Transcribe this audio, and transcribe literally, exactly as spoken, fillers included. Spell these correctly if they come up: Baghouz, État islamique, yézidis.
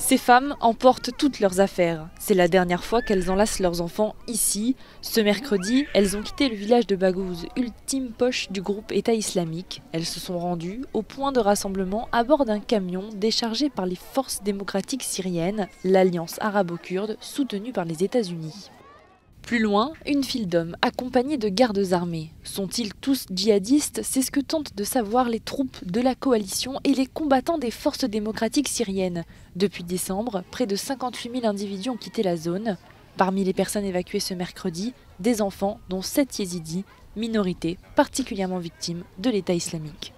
Ces femmes emportent toutes leurs affaires. C'est la dernière fois qu'elles enlacent leurs enfants ici. Ce mercredi, elles ont quitté le village de Baghouz, ultime poche du groupe État islamique. Elles se sont rendues au point de rassemblement à bord d'un camion déchargé par les forces démocratiques syriennes, l'alliance arabo-kurde soutenue par les États-Unis. Plus loin, une file d'hommes accompagnés de gardes armés. Sont-ils tous djihadistes? C'est ce que tentent de savoir les troupes de la coalition et les combattants des forces démocratiques syriennes. Depuis décembre, près de cinquante-huit mille individus ont quitté la zone. Parmi les personnes évacuées ce mercredi, des enfants, dont sept yézidis, minorité particulièrement victime de l'État islamique.